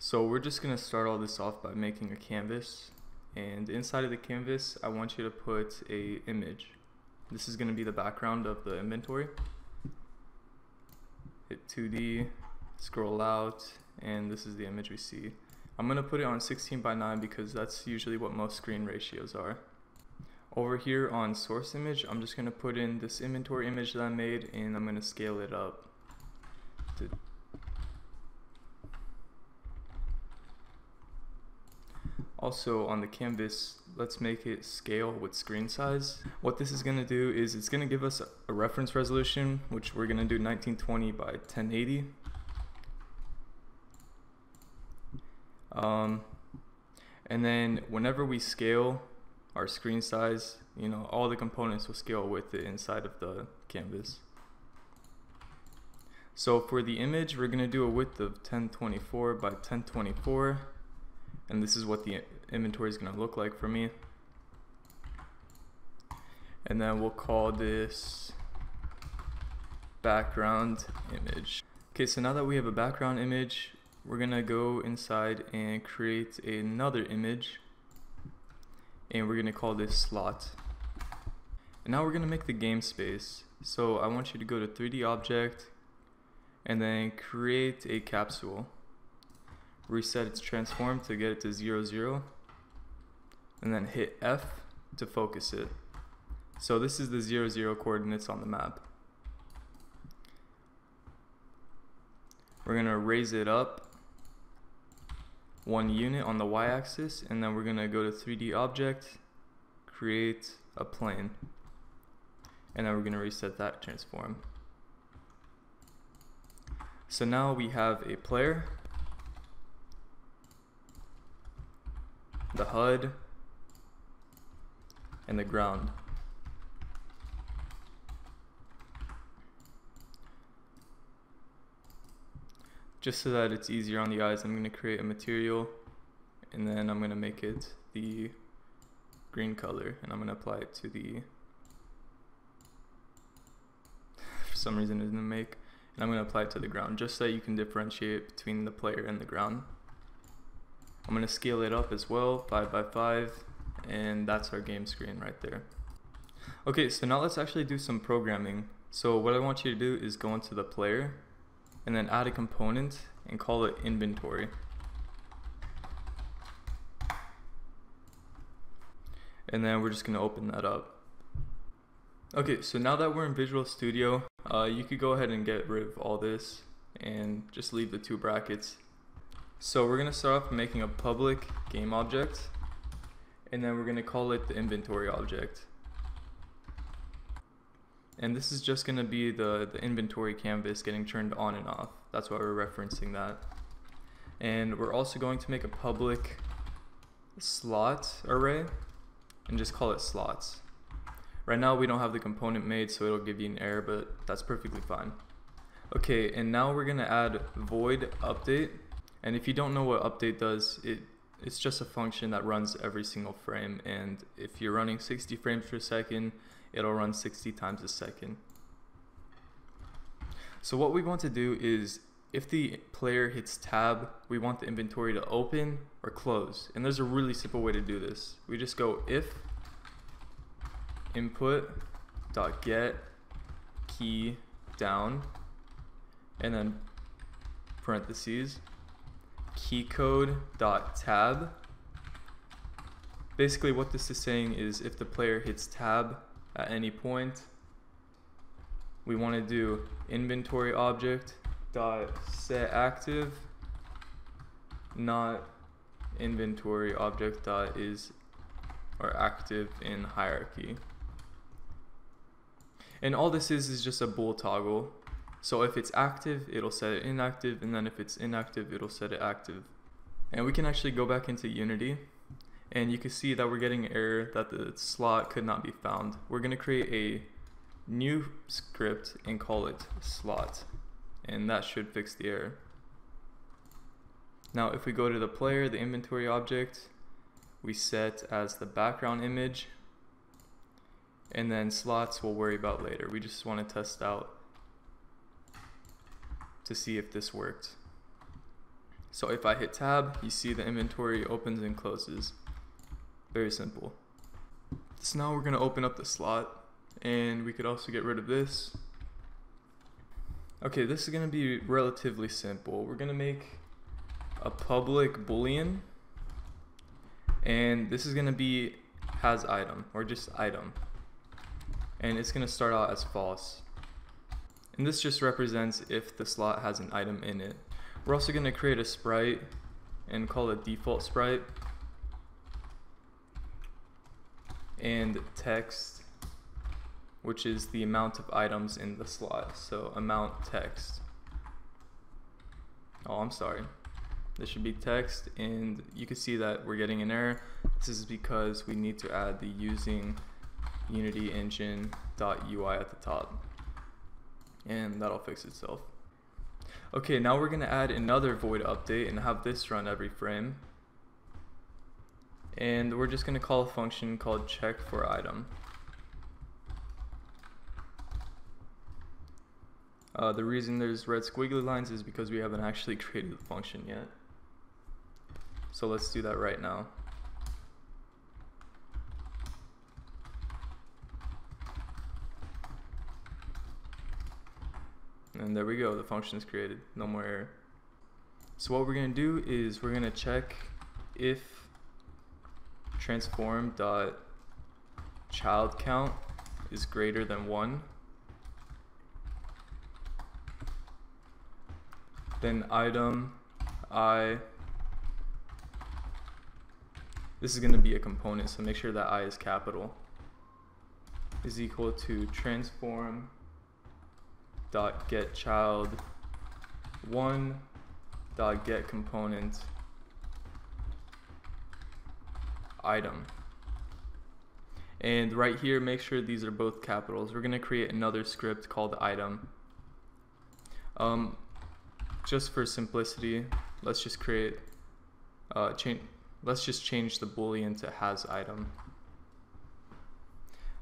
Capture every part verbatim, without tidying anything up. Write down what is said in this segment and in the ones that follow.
So we're just going to start all this off by making a canvas, and inside of the canvas I want you to put a image. This is going to be the background of the inventory. Hit two D, scroll out, and this is the image we see. I'm going to put it on sixteen by nine because that's usually what most screen ratios are. Over here on source image, I'm just going to put in this inventory image that I made, and I'm going to scale it up to . Also on the canvas, let's make it scale with screen size. What this is going to do is it's going to give us a reference resolution, which we're going to do nineteen twenty by ten eighty. Um, and then whenever we scale our screen size, you know, all the components will scale with it inside of the canvas. So for the image, we're going to do a width of ten twenty-four by ten twenty-four. And this is what the inventory is going to look like for me. And then we'll call this background image. Okay, so now that we have a background image, we're going to go inside and create another image. And we're going to call this slot. And now we're going to make the game space. So I want you to go to three D object and then create a capsule. Reset its transform to get it to zero zero, and then hit F to focus it. So this is the zero zero coordinates on the map. We're gonna raise it up one unit on the y-axis, and then we're gonna go to three D object, create a plane, and then we're gonna reset that transform. So now we have a player, the H U D, and the ground. Just so that it's easier on the eyes, I'm going to create a material, and then I'm going to make it the green color, and I'm going to apply it to the, for some reason it didn't make, and I'm going to apply it to the ground, just so that you can differentiate between the player and the ground. I'm going to scale it up as well, five by five, and that's our game screen right there. Okay, so now let's actually do some programming. So what I want you to do is go into the player, and then add a component, and call it inventory. And then we're just going to open that up. Okay, so now that we're in Visual Studio, uh, you could go ahead and get rid of all this, and just leave the two brackets. So we're going to start off making a public game object, and then we're going to call it the inventory object. And this is just going to be the, the inventory canvas getting turned on and off. That's why we're referencing that. And we're also going to make a public slot array and just call it slots. Right now we don't have the component made, so it'll give you an error, but that's perfectly fine. Okay, and now we're going to add void update. And if you don't know what update does, it, it's just a function that runs every single frame, and if you're running sixty frames per second, it'll run sixty times a second. So what we want to do is, if the player hits tab, we want the inventory to open or close, and there's a really simple way to do this. We just go if input.get key down, and then parentheses, keycode.tab. Basically what this is saying is if the player hits tab at any point, we want to do inventory object dot set active, not inventory object dot is or active in hierarchy. And all this is is just a bool toggle. So if it's active, it'll set it inactive, and then if it's inactive, it'll set it active. And we can actually go back into Unity, and you can see that we're getting an error that the slot could not be found. We're going to create a new script and call it slot, and that should fix the error. Now if we go to the player, the inventory object, we set as the background image, and then slots we'll worry about later. We just want to test out to see if this worked. So if I hit tab, you see the inventory opens and closes. Very simple. So now we're going to open up the slot, and we could also get rid of this. Okay, this is going to be relatively simple. We're going to make a public boolean, and this is going to be has item, or just item, and it's going to start out as false, and this just represents if the slot has an item in it. We're also going to create a sprite and call it default sprite, and text, which is the amount of items in the slot, so amount text. Oh, I'm sorry, this should be text, and you can see that we're getting an error. This is because we need to add the using Unity Engine dot U I at the top, and that'll fix itself. Okay, now we're gonna add another void update and have this run every frame, and we're just gonna call a function called check for item. Uh, the reason there's red squiggly lines is because we haven't actually created the function yet. So let's do that right now. And there we go, the function is created, no more error. So what we're gonna do is we're gonna check if transform dot child count is greater than one, then item I, this is going to be a component, so make sure that I is capital, is equal to transform dot get child one dot get component item. And right here, make sure these are both capitals. We're going to create another script called item. um Just for simplicity, let's just create, uh, change. Let's just change the boolean to has item.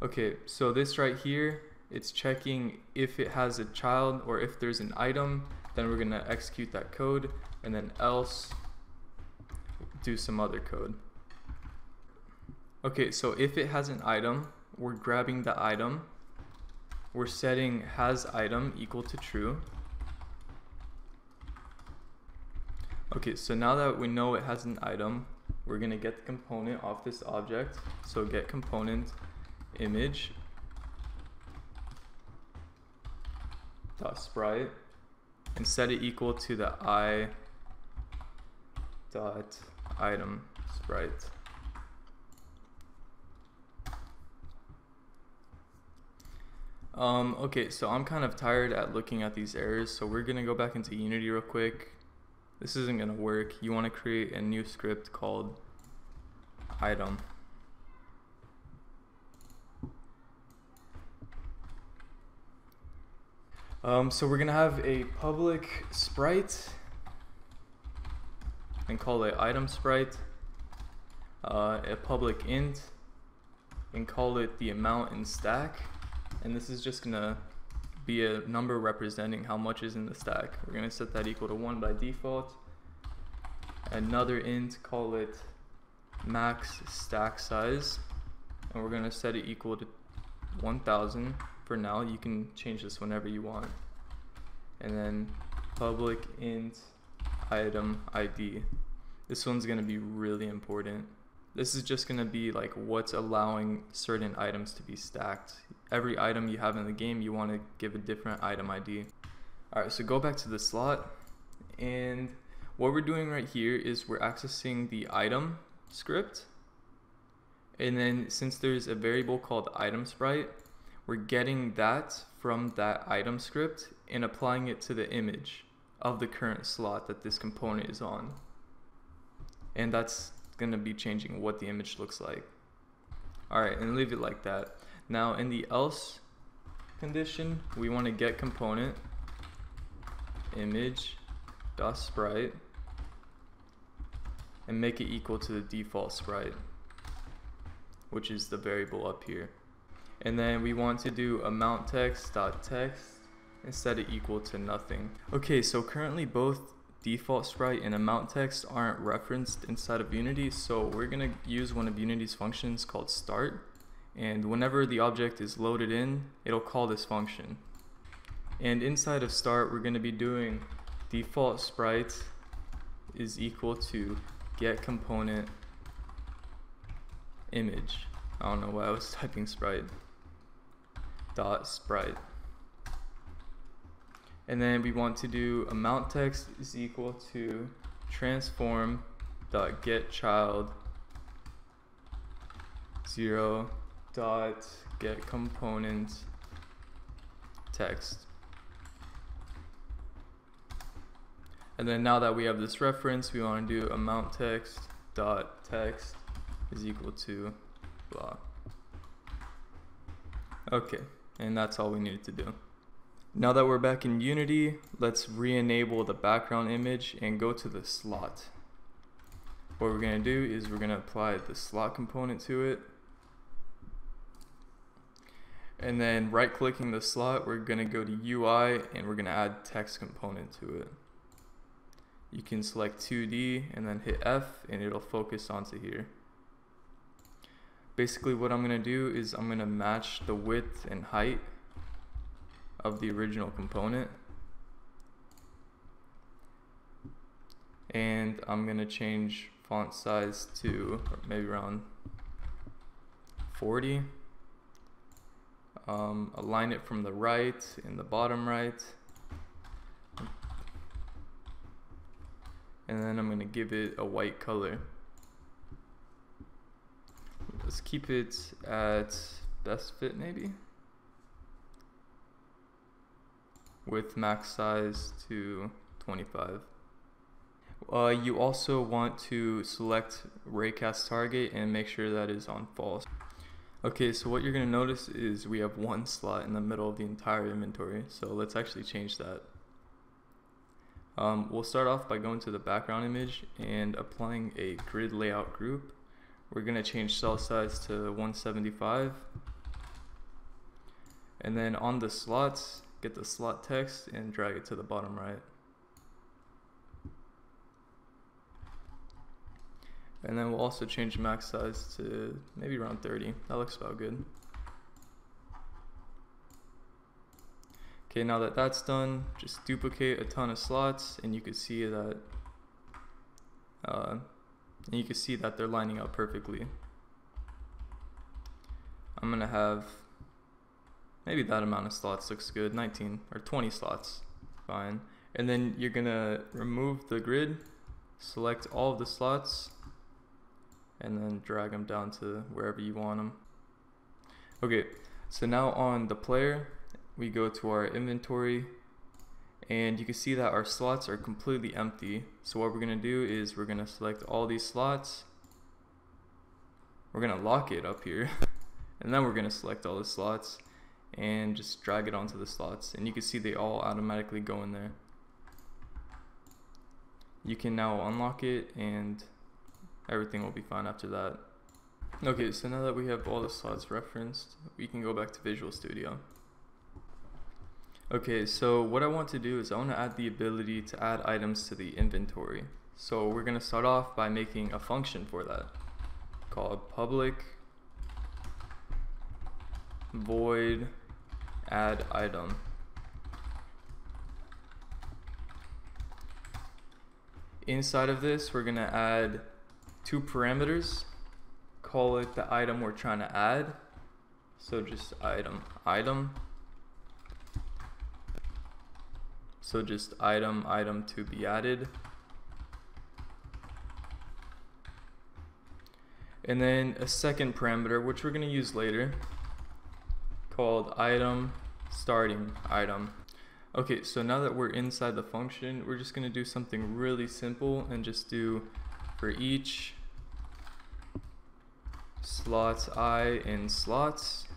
Okay, so this right here, it's checking if it has a child or if there's an item. Then we're gonna execute that code, and then else do some other code. Okay, so if it has an item, we're grabbing the item. We're setting has item equal to true. Okay, so now that we know it has an item, we're gonna get the component off this object. So get component image dot sprite, and set it equal to the I dot item sprite. Um, okay, so I'm kind of tired at looking at these errors, so we're gonna go back into Unity real quick. This isn't going to work. You want to create a new script called item. Um, so we're going to have a public sprite and call it item sprite, uh, a public int, and call it the amount in stack. And this is just going to be a number representing how much is in the stack. We're going to set that equal to one by default. Another int, call it max stack size, and we're going to set it equal to one thousand for now. You can change this whenever you want. And then public int item I D. This one's going to be really important. This is just going to be like what's allowing certain items to be stacked. Every item you have in the game, you want to give a different item I D. Alright, so go back to the slot, and what we're doing right here is we're accessing the item script, and then since there's a variable called item sprite, we're getting that from that item script and applying it to the image of the current slot that this component is on. And that's going to be changing what the image looks like. Alright, and leave it like that. Now in the else condition, we want to get component image dot sprite and make it equal to the default sprite, which is the variable up here. And then we want to do amount text dot text and set it equal to nothing. Okay, so currently both default sprite and amount text aren't referenced inside of Unity, so we're going to use one of Unity's functions called start, and whenever the object is loaded in, it'll call this function. And inside of start, we're going to be doing default sprite is equal to get component image. I don't know why I was typing sprite dot sprite. And then we want to do amount text is equal to transform dot get child zero dot get component text. And then now that we have this reference, we want to do amount text dot text is equal to blah. Okay, and that's all we needed to do. Now that we're back in Unity, let's re-enable the background image and go to the slot. What we're going to do is we're going to apply the slot component to it. And then right-clicking the slot, we're going to go to U I and we're going to add text component to it. You can select two D and then hit F and it'll focus onto here. Basically what I'm going to do is I'm going to match the width and height of the original component, and I'm gonna change font size to maybe around forty, um, align it from the right in the bottom right, and then I'm gonna give it a white color. Let's keep it at best fit maybe, with max size to twenty-five. Uh, you also want to select raycast target and make sure that is on false. Okay, so what you're going to notice is we have one slot in the middle of the entire inventory, so let's actually change that. Um, we'll start off by going to the background image and applying a grid layout group. We're going to change cell size to one seventy-five, and then on the slots, get the slot text and drag it to the bottom right. And then we'll also change max size to maybe around thirty. That looks about good. Okay, now that that's done, just duplicate a ton of slots and you can see that uh, and you can see that they're lining up perfectly. I'm gonna have maybe that amount of slots looks good, nineteen or twenty slots, fine. And then you're gonna remove the grid, select all of the slots, and then drag them down to wherever you want them. Okay, so now on the player, we go to our inventory, and you can see that our slots are completely empty. So what we're gonna do is we're gonna select all these slots, we're gonna lock it up here, and then we're gonna select all the slots, and just drag it onto the slots, and you can see they all automatically go in there. You can now unlock it and everything will be fine after that. Okay, so now that we have all the slots referenced, we can go back to Visual Studio. Okay, so what I want to do is I want to add the ability to add items to the inventory. So we're going to start off by making a function for that called public void add item. Inside of this, we're gonna add two parameters, call it the item we're trying to add, so just item item so just item item to be added, and then a second parameter which we're gonna use later called item starting item. Okay, so now that we're inside the function, we're just going to do something really simple and just do for each slots I in slots.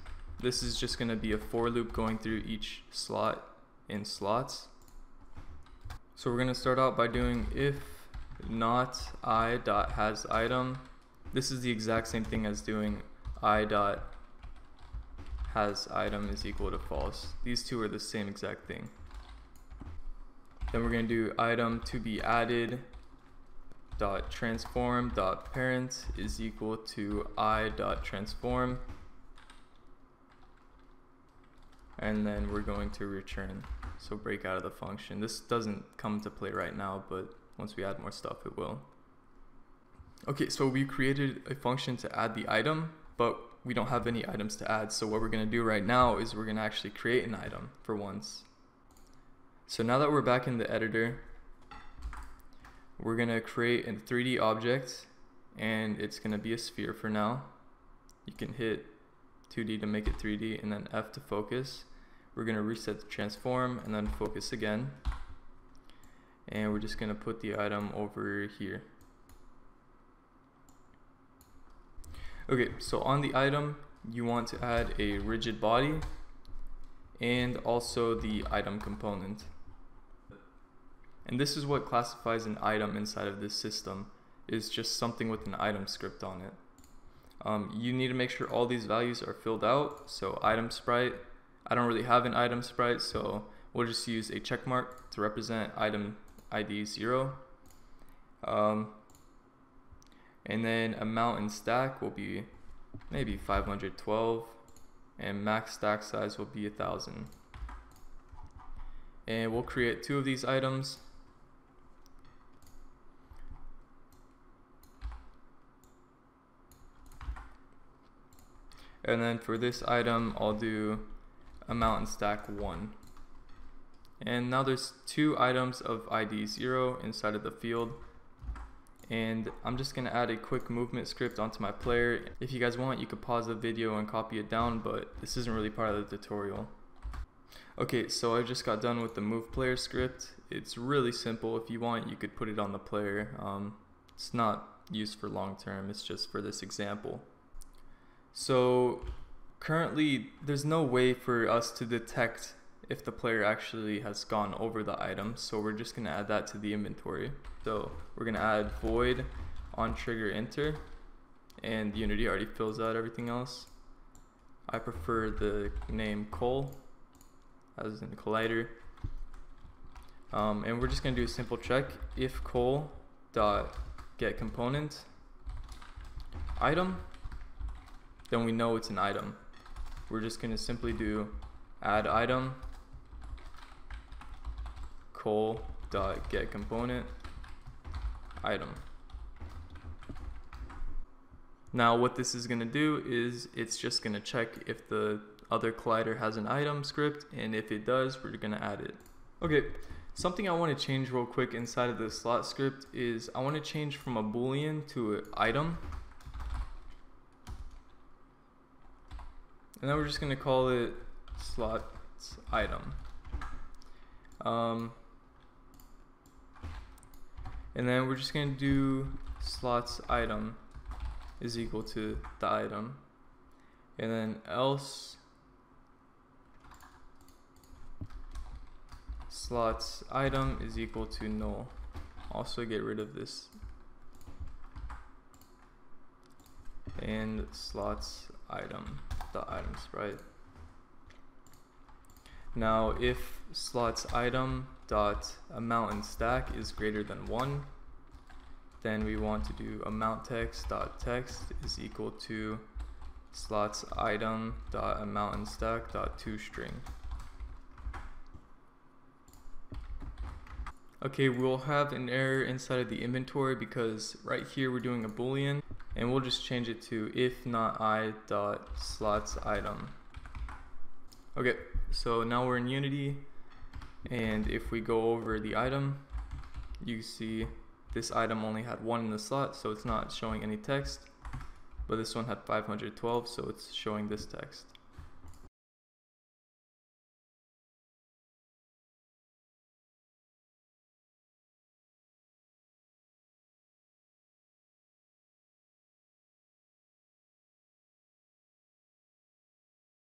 This is just going to be a for loop going through each slot in slots. So we're going to start out by doing if not I dot has item. This is the exact same thing as doing I dot has item is equal to false. These two are the same exact thing. Then we're going to do item to be added dot transform dot parent is equal to I dot transform, and then we're going to return. So break out of the function. This doesn't come to play right now, but once we add more stuff, it will. Okay, so we created a function to add the item, but we don't have any items to add. So what we're going to do right now is we're going to actually create an item for once. So now that we're back in the editor, we're going to create a three D object, and it's going to be a sphere for now. You can hit two D to make it three D and then F to focus. We're going to reset the transform and then focus again. And we're just going to put the item over here. Okay, so on the item, you want to add a rigid body and also the item component. And this is what classifies an item inside of this system, is just something with an item script on it. Um, you need to make sure all these values are filled out. So item sprite, I don't really have an item sprite, so we'll just use a check mark to represent item I D zero. Um, And then amount in stack will be maybe five hundred twelve, and max stack size will be one thousand. And we'll create two of these items. And then for this item, I'll do amount in stack one. And now there's two items of I D zero inside of the field. And I'm just going to add a quick movement script onto my player. If you guys want, you could pause the video and copy it down, but this isn't really part of the tutorial. Okay, so I just got done with the move player script. It's really simple. If you want, you could put it on the player. Um, it's not used for long term, it's just for this example. So currently there's no way for us to detect if the player actually has gone over the item, so we're just going to add that to the inventory. So we're going to add void on trigger enter, and Unity already fills out everything else. I prefer the name Cole as in collider, um, and we're just going to do a simple check if Cole dot get component item, then we know it's an item. We're just going to simply do add item Cole.getComponent item. Now what this is going to do is it's just going to check if the other collider has an item script, and if it does, we're going to add it. Okay, something I want to change real quick inside of the slot script is I want to change from a boolean to an item, and then we're just going to call it slots item. Um, and then we're just going to do slots item is equal to the item, and then else slots item is equal to null. Also get rid of this, and slots item the item sprite. Now if slots item dot amount in stack is greater than one, then we want to do amount text dot text is equal to slots item dot amount in stack dot toString. Okay, we'll have an error inside of the inventory because right here we're doing a boolean, and we'll just change it to if not I dot slots item. Okay, so now we're in Unity, and if we go over the item, you see this item only had one in the slot, so it's not showing any text, but this one had five hundred twelve, so it's showing this text.